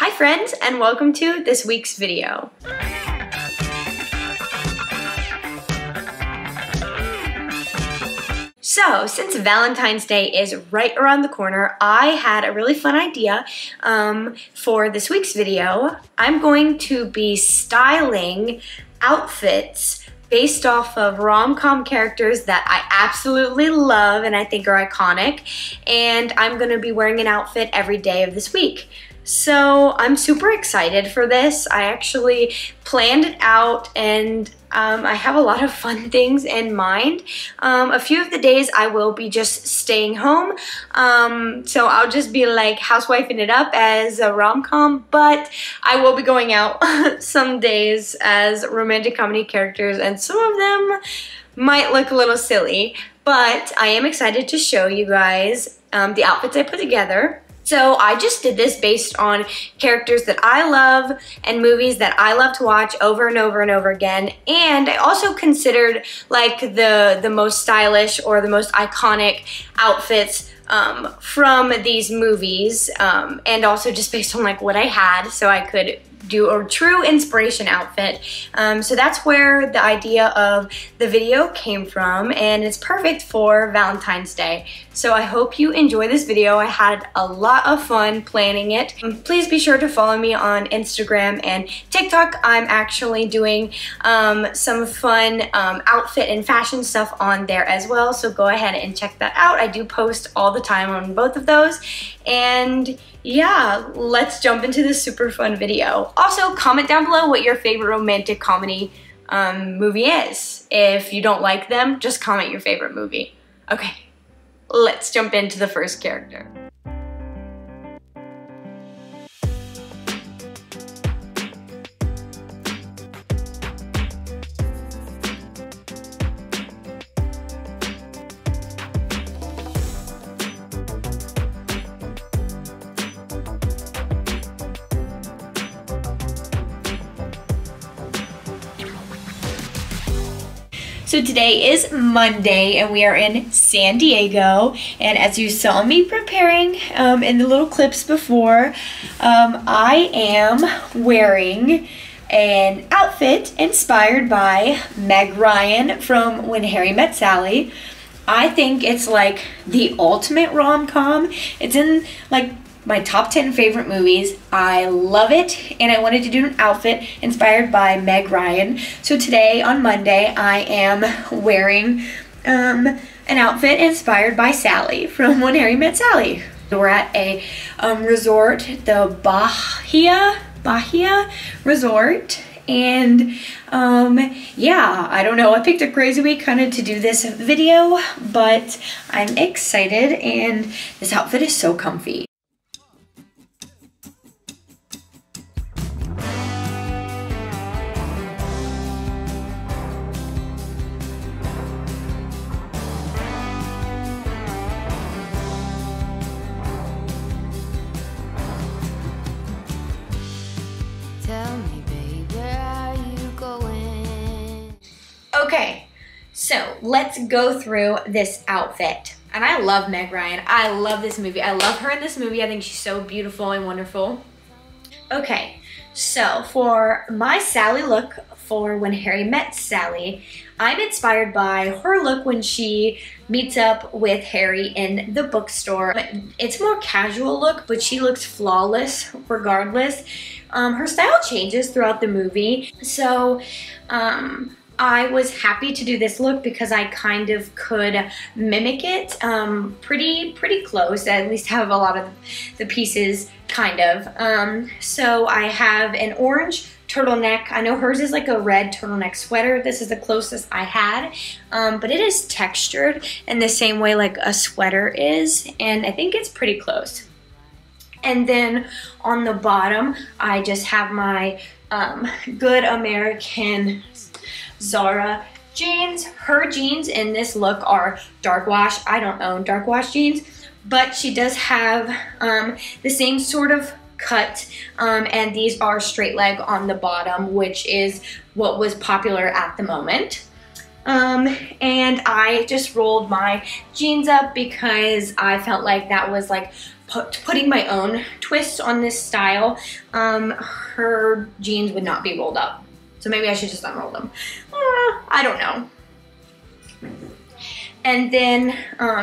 Hi friends, and welcome to this week's video. So, since Valentine's Day is right around the corner, I had a really fun idea for this week's video. I'm going to be styling outfits based off of rom-com characters that I absolutely love and I think are iconic, and I'm gonna be wearing an outfit every day of this week. So I'm super excited for this. I actually planned it out, and I have a lot of fun things in mind. A few of the days I will be just staying home, so I'll just be like housewifing it up as a rom-com, but I will be going out some days as romantic comedy characters, and some of them might look a little silly, but I am excited to show you guys the outfits I put together. So I just did this based on characters that I love and movies that I love to watch over and over and over again. And I also considered like the most stylish or the most iconic outfits from these movies, and also just based on like what I had, so I could do a true inspiration outfit. So that's where the idea of the video came from, and it's perfect for Valentine's Day. So I hope you enjoy this video. I had a lot of fun planning it. Please be sure to follow me on Instagram and TikTok. I'm actually doing some fun outfit and fashion stuff on there as well, so go ahead and check that out. I do post all the time on both of those. And yeah, let's jump into this super fun video. Also, comment down below what your favorite romantic comedy movie is. If you don't like them, just comment your favorite movie. Okay, let's jump into the first character. So today is Monday, and we are in San Diego, and as you saw me preparing in the little clips before, I am wearing an outfit inspired by Meg Ryan from When Harry Met Sally. I think it's like the ultimate rom-com. It's in like my top 10 favorite movies. I love it, and I wanted to do an outfit inspired by Meg Ryan. So today, on Monday, I am wearing an outfit inspired by Sally from When Harry Met Sally. We're at a resort, the Bahia Resort, and yeah, I don't know, I picked a crazy week kind of to do this video, but I'm excited, and this outfit is so comfy. Okay, so let's go through this outfit. And I love Meg Ryan. I love this movie. I love her in this movie. I think she's so beautiful and wonderful. Okay, so for my Sally look for When Harry Met Sally, I'm inspired by her look when she meets up with Harry in the bookstore. It's more casual look, but she looks flawless regardless. Her style changes throughout the movie, so I was happy to do this look because I kind of could mimic it pretty close. I at least have a lot of the pieces, kind of. So I have an orange turtleneck. I know hers is like a red turtleneck sweater. This is the closest I had, but it is textured in the same way like a sweater is, and I think it's pretty close. And then on the bottom, I just have my Good American Zara jeans. Her jeans in this look are dark wash. I don't own dark wash jeans, but she does have the same sort of cut, and these are straight leg on the bottom, which is what was popular at the moment. And I just rolled my jeans up because I felt like that was like putting my own twist on this style, her jeans would not be rolled up. So maybe I should just unroll them. I don't know. And then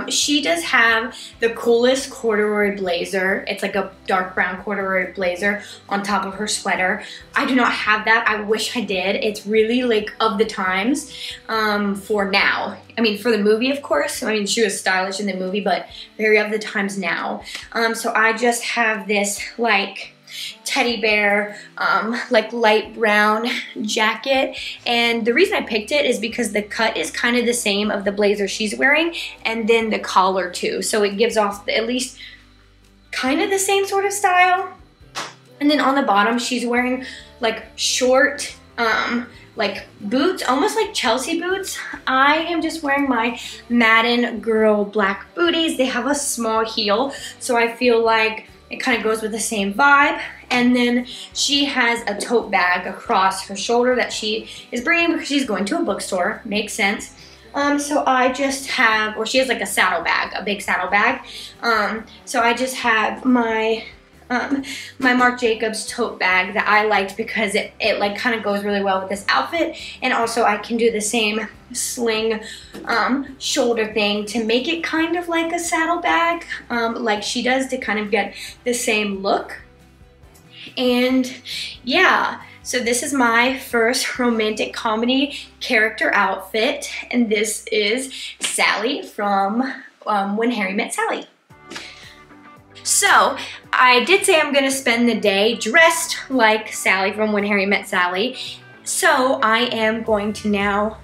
she does have the coolest corduroy blazer. It's like a dark brown corduroy blazer on top of her sweater. I do not have that. I wish I did. It's really like of the times for now. I mean, for the movie, of course. I mean, she was stylish in the movie, but very of the times now. So I just have this like teddy bear, like light brown jacket. And the reason I picked it is because the cut is kind of the same of the blazer she's wearing, and then the collar too. So it gives off at least kind of the same sort of style. And then on the bottom, she's wearing like short, like boots, almost like Chelsea boots. I am just wearing my Madden Girl black booties. They have a small heel, so I feel like it kind of goes with the same vibe. And then she has a tote bag across her shoulder that she is bringing because she's going to a bookstore. Makes sense. So I just have, or she has like a saddlebag, a big saddlebag. So I just have my my Marc Jacobs tote bag that I liked because it like kind of goes really well with this outfit. And also I can do the same sling shoulder thing to make it kind of like a saddlebag, like she does, to kind of get the same look. And yeah, so this is my first romantic comedy character outfit, and this is Sally from When Harry Met Sally. So I did say I'm gonna spend the day dressed like Sally from When Harry Met Sally. So I am going to now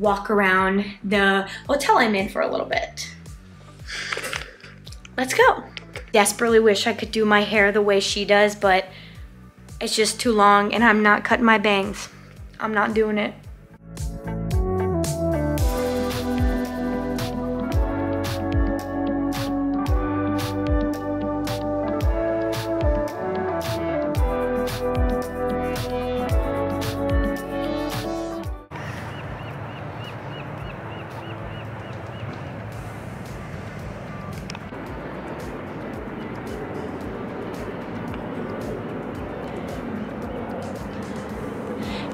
walk around the hotel I'm in for a little bit. Let's go. Desperately wish I could do my hair the way she does, but it's just too long and I'm not cutting my bangs. I'm not doing it.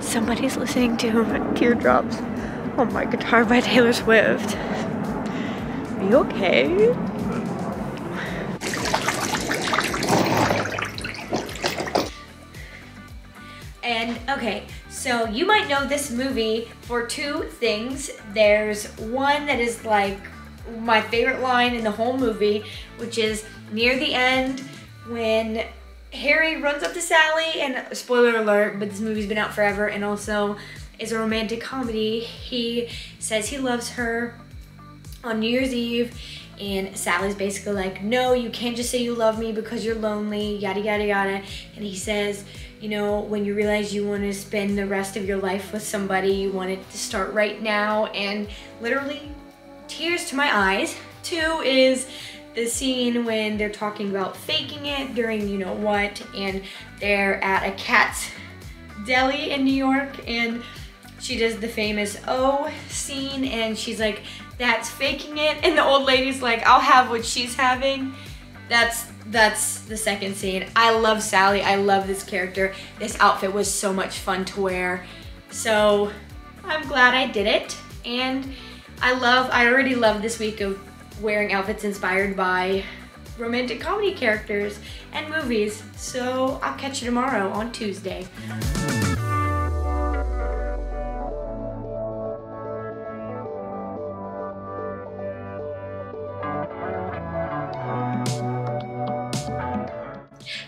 Somebody's listening to Teardrops on My Guitar by Taylor Swift. Are you okay? And okay, so you might know this movie for two things. There's one that is like my favorite line in the whole movie, which is near the end when Harry runs up to Sally, and spoiler alert, but this movie's been out forever and also is a romantic comedy. He says he loves her on New Year's Eve, and Sally's basically like, no, you can't just say you love me because you're lonely, yada, yada, yada. And he says, you know, when you realize you want to spend the rest of your life with somebody, you want it to start right now. And literally, tears to my eyes. Two is the scene when they're talking about faking it during you know what, and they're at a Cat's Deli in New York, and she does the famous O scene, and she's like, that's faking it, and the old lady's like, I'll have what she's having. That's the second scene. I love Sally. I love this character. This outfit was so much fun to wear, so I'm glad I did it. And I already love this week of wearing outfits inspired by romantic comedy characters and movies. So I'll catch you tomorrow on Tuesday.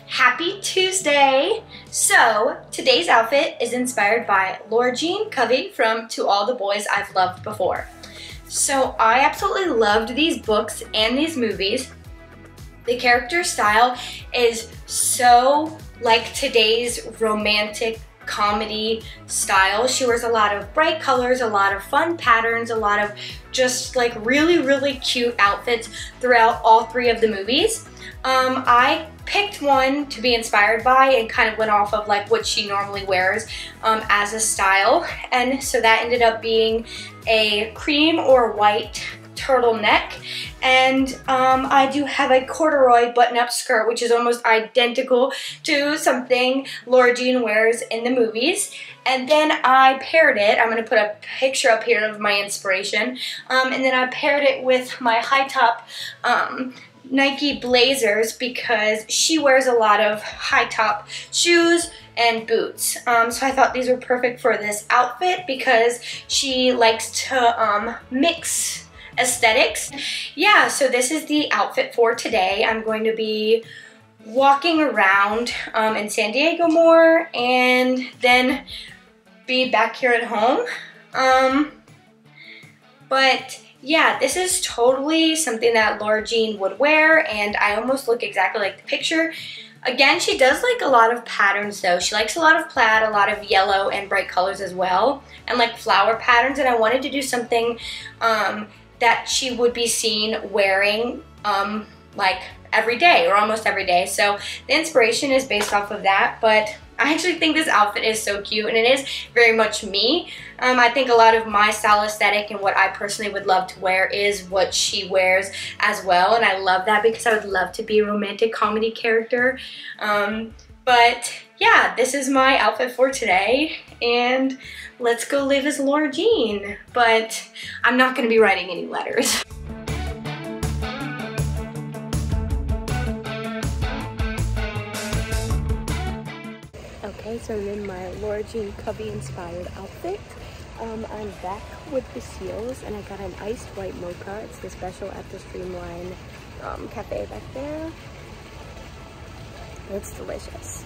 Happy Tuesday! So today's outfit is inspired by Laura Jean Covey from To All The Boys I've Loved Before. So I absolutely loved these books and these movies. The character style is so like today's romantic comedy style. She wears a lot of bright colors, a lot of fun patterns, a lot of just like really, really cute outfits throughout all three of the movies. I picked one to be inspired by and kind of went off of like what she normally wears as a style. And so that ended up being a cream or white turtleneck, and I do have a corduroy button-up skirt, which is almost identical to something Lara Jean wears in the movies. And then I paired it, I'm going to put a picture up here of my inspiration, and then I paired it with my high-top Nike blazers, because she wears a lot of high-top shoes and boots. So I thought these were perfect for this outfit because she likes to mix aesthetics. Yeah, so this is the outfit for today. I'm going to be walking around in San Diego more and then be back here at home. But yeah, this is totally something that Lara Jean would wear, and I almost look exactly like the picture. Again, she does like a lot of patterns though. She likes a lot of plaid, a lot of yellow and bright colors as well, and like flower patterns, and I wanted to do something that she would be seen wearing like every day or almost every day. So the inspiration is based off of that, but I actually think this outfit is so cute, and it is very much me. I think a lot of my style aesthetic and what I personally would love to wear is what she wears as well, and I love that because I would love to be a romantic comedy character. But yeah, this is my outfit for today, and let's go live as Lara Jean. But I'm not going to be writing any letters. So I'm in my Lara Jean Covey inspired outfit. I'm back with the seals, and I got an iced white mocha. It's the special at the Streamline cafe back there. It's delicious.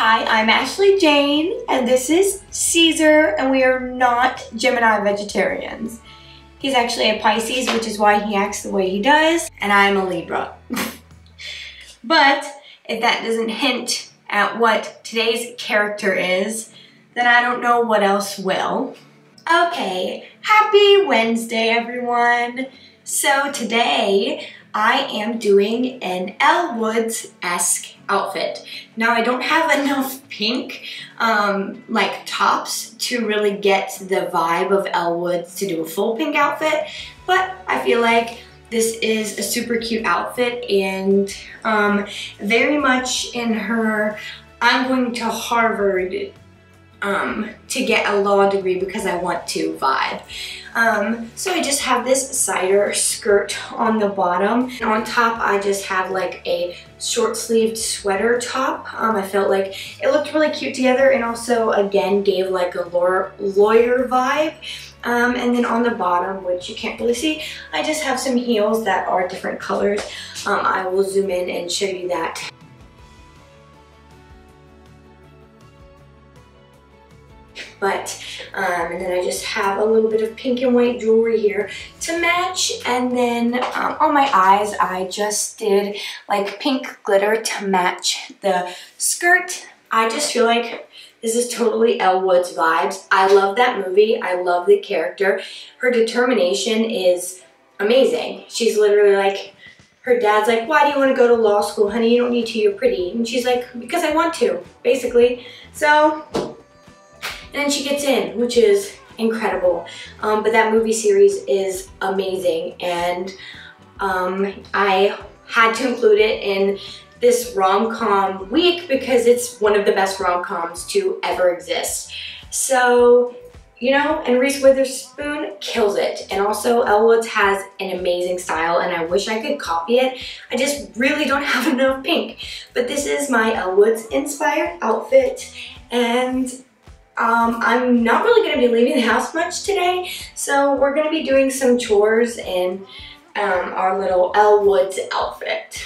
Hi, I'm Ashley Jane, and this is Caesar, and we are not Gemini vegetarians. He's actually a Pisces, which is why he acts the way he does, and I'm a Libra. But if that doesn't hint at what today's character is, then I don't know what else will. Okay, happy Wednesday, everyone. So today, I am doing an Elle Woods-esque outfit. Now I don't have enough pink like tops to really get the vibe of Elle Woods to do a full pink outfit, but I feel like this is a super cute outfit, and very much in her I'm going to Harvard to get a law degree because I want to vibe. So I just have this cider skirt on the bottom, and on top I just have like a short-sleeved sweater top. I felt like it looked really cute together, and also again gave like a lawyer vibe. And then on the bottom, which you can't really see, I just have some heels that are different colors. I will zoom in and show you that. But, and then I just have a little bit of pink and white jewelry here to match. And then on my eyes, I just did like pink glitter to match the skirt. I just feel like this is totally Elle Woods vibes. I love that movie. I love the character. Her determination is amazing. She's literally like, her dad's like, why do you want to go to law school, honey? You don't need to, you're pretty. And she's like, because I want to, basically. So... and then she gets in, which is incredible. But that movie series is amazing, and I had to include it in this rom-com week because it's one of the best rom-coms to ever exist. So, you know, and Reese Witherspoon kills it. And also Elle Woods has an amazing style, and I wish I could copy it. I just really don't have enough pink. But this is my Elle Woods inspired outfit, and I'm not really going to be leaving the house much today, so we're going to be doing some chores in our little Elle Woods outfit.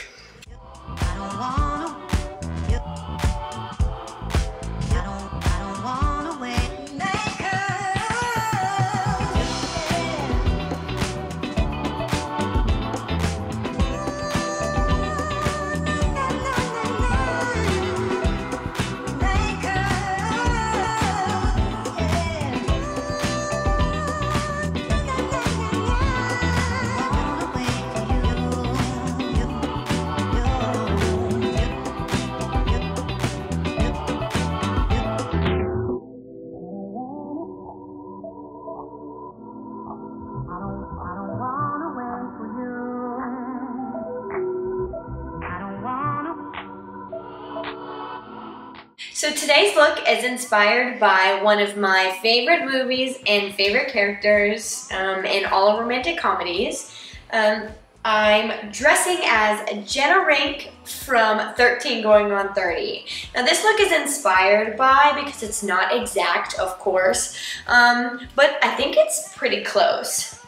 So today's look is inspired by one of my favorite movies and favorite characters in all romantic comedies. I'm dressing as Jenna Rink from 13 Going on 30. Now this look is inspired by, because it's not exact, of course, but I think it's pretty close.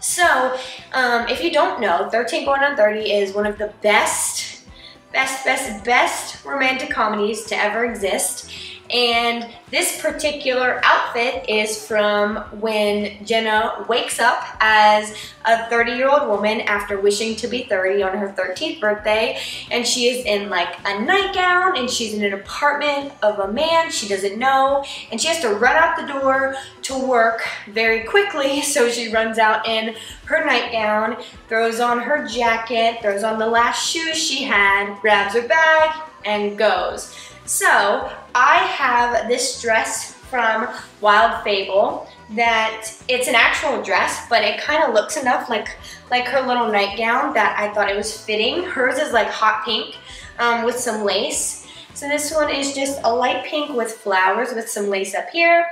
So, if you don't know, 13 Going on 30 is one of the best romantic comedies to ever exist. And this particular outfit is from when Jenna wakes up as a 30-year-old woman after wishing to be 30 on her 13th birthday. And she is in like a nightgown and she's in an apartment of a man she doesn't know. And she has to run out the door to work very quickly. So she runs out in her nightgown, throws on her jacket, throws on the last shoes she had, grabs her bag, and goes. So I have this dress from Wild Fable that it's an actual dress, but it kind of looks enough like her little nightgown that I thought it was fitting. Hers is like hot pink with some lace. So this one is just a light pink with flowers with some lace up here,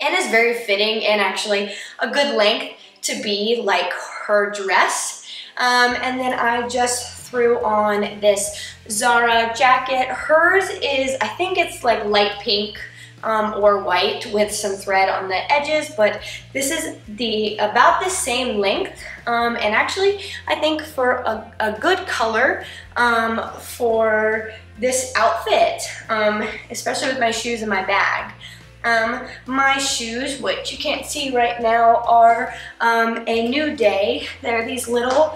and is very fitting and actually a good length to be like her dress. And then I just threw on this Zara jacket. Hers is, I think it's like light pink or white with some thread on the edges, but this is about the same length, and actually I think for a good color for this outfit, especially with my shoes and my bag. My shoes, which you can't see right now, are a New Day. They're these little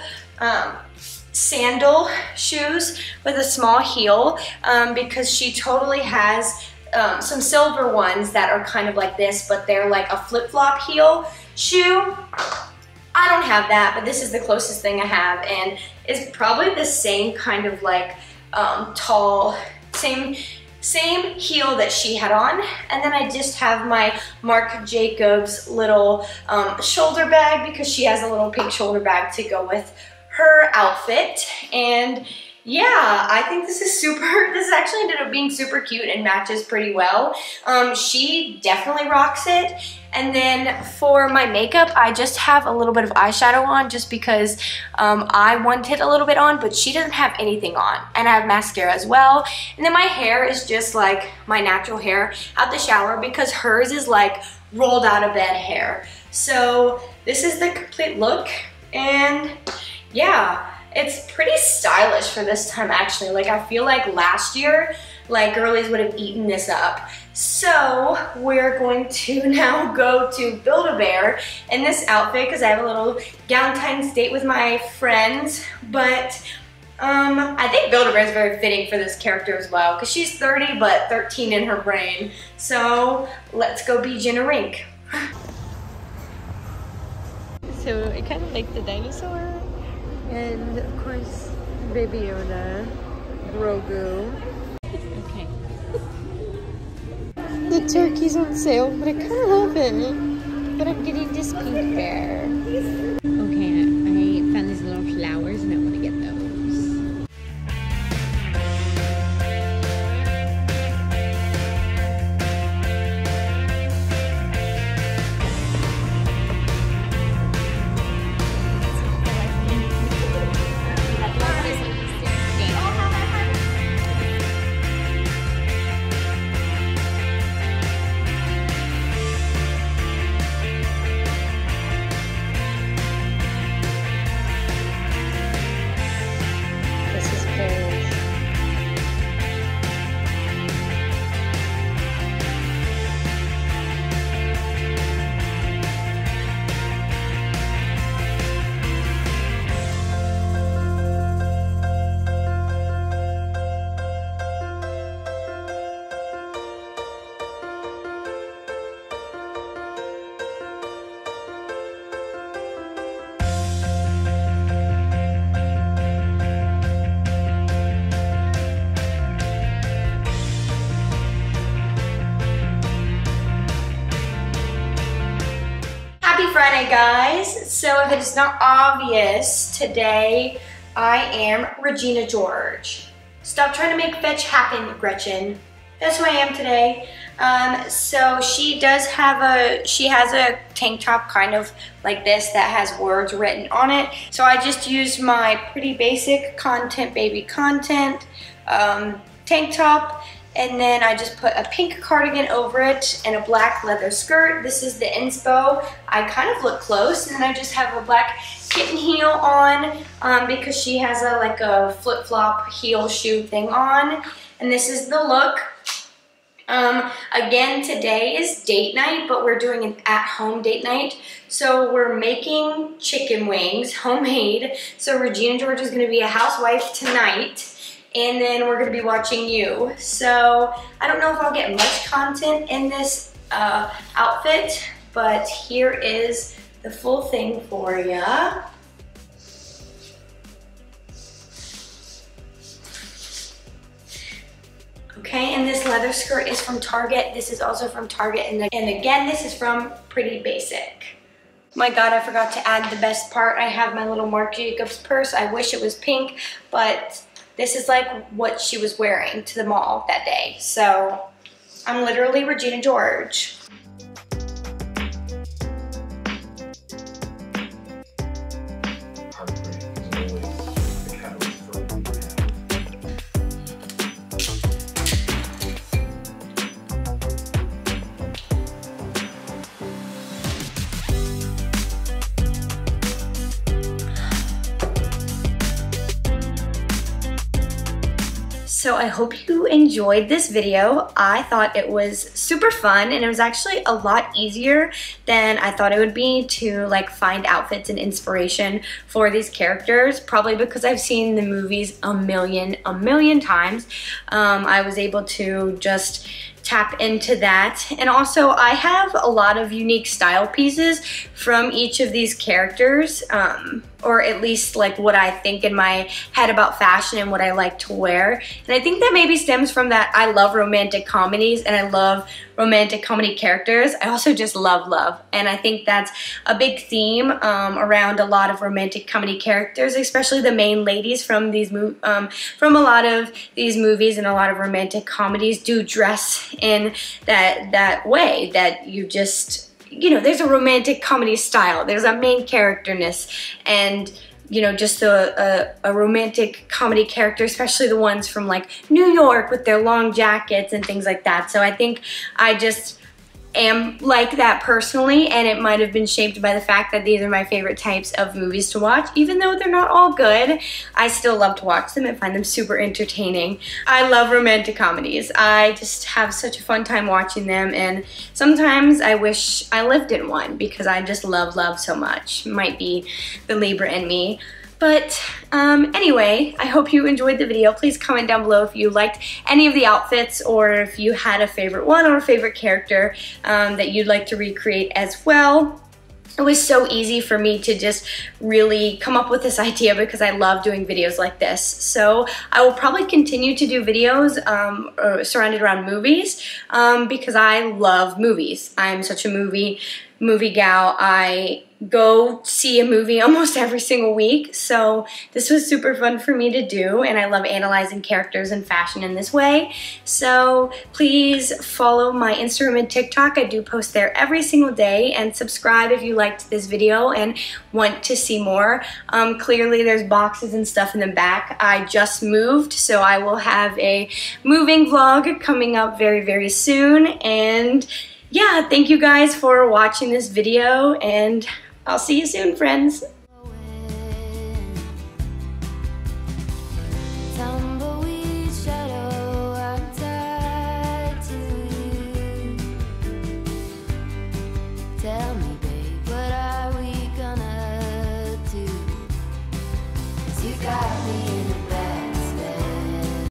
sandal shoes with a small heel, because she totally has some silver ones that are kind of like this, but they're like a flip-flop heel shoe. I don't have that, but this is the closest thing I have, and it's probably the same kind of like tall, same heel that she had on. And then I just have my Marc Jacobs little shoulder bag, because she has a little pink shoulder bag to go with her outfit. And yeah, I think this actually ended up being super cute and matches pretty well. She definitely rocks it. And then for my makeup, I just have a little bit of eyeshadow on, just because I wanted a little bit on, but she doesn't have anything on. And I have mascara as well. And then my hair is just like my natural hair out the shower, because hers is like rolled out of bed hair. So this is the complete look, and yeah, it's pretty stylish for this time actually. Like I feel like last year, like girlies would have eaten this up. So we're going to now go to Build-A-Bear in this outfit, because I have a little Galentine's date with my friends. But I think Build-A-Bear is very fitting for this character as well, because she's 30 but 13 in her brain. So let's go be Jenna Rink. So I kind of like the dinosaur. And of course, Baby Yoda, Grogu. Okay. The turkey's on sale, but I kind of love it. But I'm getting this pink bear. Okay, I found these little flowers and I want to get those. Friday, guys. So if it's not obvious, today I am Regina George. Stop trying to make fetch happen, Gretchen. that's who I am today. So she has a tank top kind of like this that has words written on it. So I just used my Pretty Basic Content Baby Content tank top, and then I just put a pink cardigan over it and a black leather skirt. This is the inspo. I kind of look close, and then I just have a black kitten heel on because she has a like a flip-flop heel shoe thing on, and this is the look. Again, today is date night, but we're doing an at-home date night. So we're making chicken wings, homemade. So Regina George is gonna be a housewife tonight, and then we're gonna be watching you. So I don't know if I'll get much content in this outfit, but here is the full thing for ya. Okay, and this leather skirt is from Target. This is also from Target, and again, this is from Pretty Basic. My God, I forgot to add the best part. I have my little Marc Jacobs purse. I wish it was pink, but this is like what she was wearing to the mall that day. So I'm literally Regina George. So I hope you enjoyed this video. I thought it was super fun, and it was actually a lot easier than I thought it would be to like find outfits and inspiration for these characters, probably because I've seen the movies a million times. I was able to just tap into that, and also I have a lot of unique style pieces from each of these characters, or at least like what I think in my head about fashion and what I like to wear. And I think that maybe stems from that I love romantic comedies and I love romantic comedy characters. I also just love love, and I think that's a big theme around a lot of romantic comedy characters, especially the main ladies from these from a lot of these movies, and a lot of romantic comedies do dress in that way, that you just, you know, there's a romantic comedy style, there's a main characterness, and you know, just a romantic comedy character, especially the ones from like New York with their long jackets and things like that. So I think I just am like that personally, and it might have been shaped by the fact that these are my favorite types of movies to watch. Even though they're not all good, I still love to watch them and find them super entertaining. I love romantic comedies. I just have such a fun time watching them, and sometimes I wish I lived in one because I just love love so much. It might be the Libra in me. But anyway, I hope you enjoyed the video. Please comment down below if you liked any of the outfits, or if you had a favorite one or a favorite character that you'd like to recreate as well. It was so easy for me to just really come up with this idea because I love doing videos like this. So I will probably continue to do videos surrounded around movies because I love movies. I'm such a movie gal. I go see a movie almost every single week, so this was super fun for me to do, and I love analyzing characters and fashion in this way. So please follow my Instagram and TikTok. I do post there every single day, and subscribe if you liked this video and want to see more. Clearly there's boxes and stuff in the back. I just moved, so I will have a moving vlog coming up very, very soon. And yeah, thank you guys for watching this video, and I'll see you soon, friends.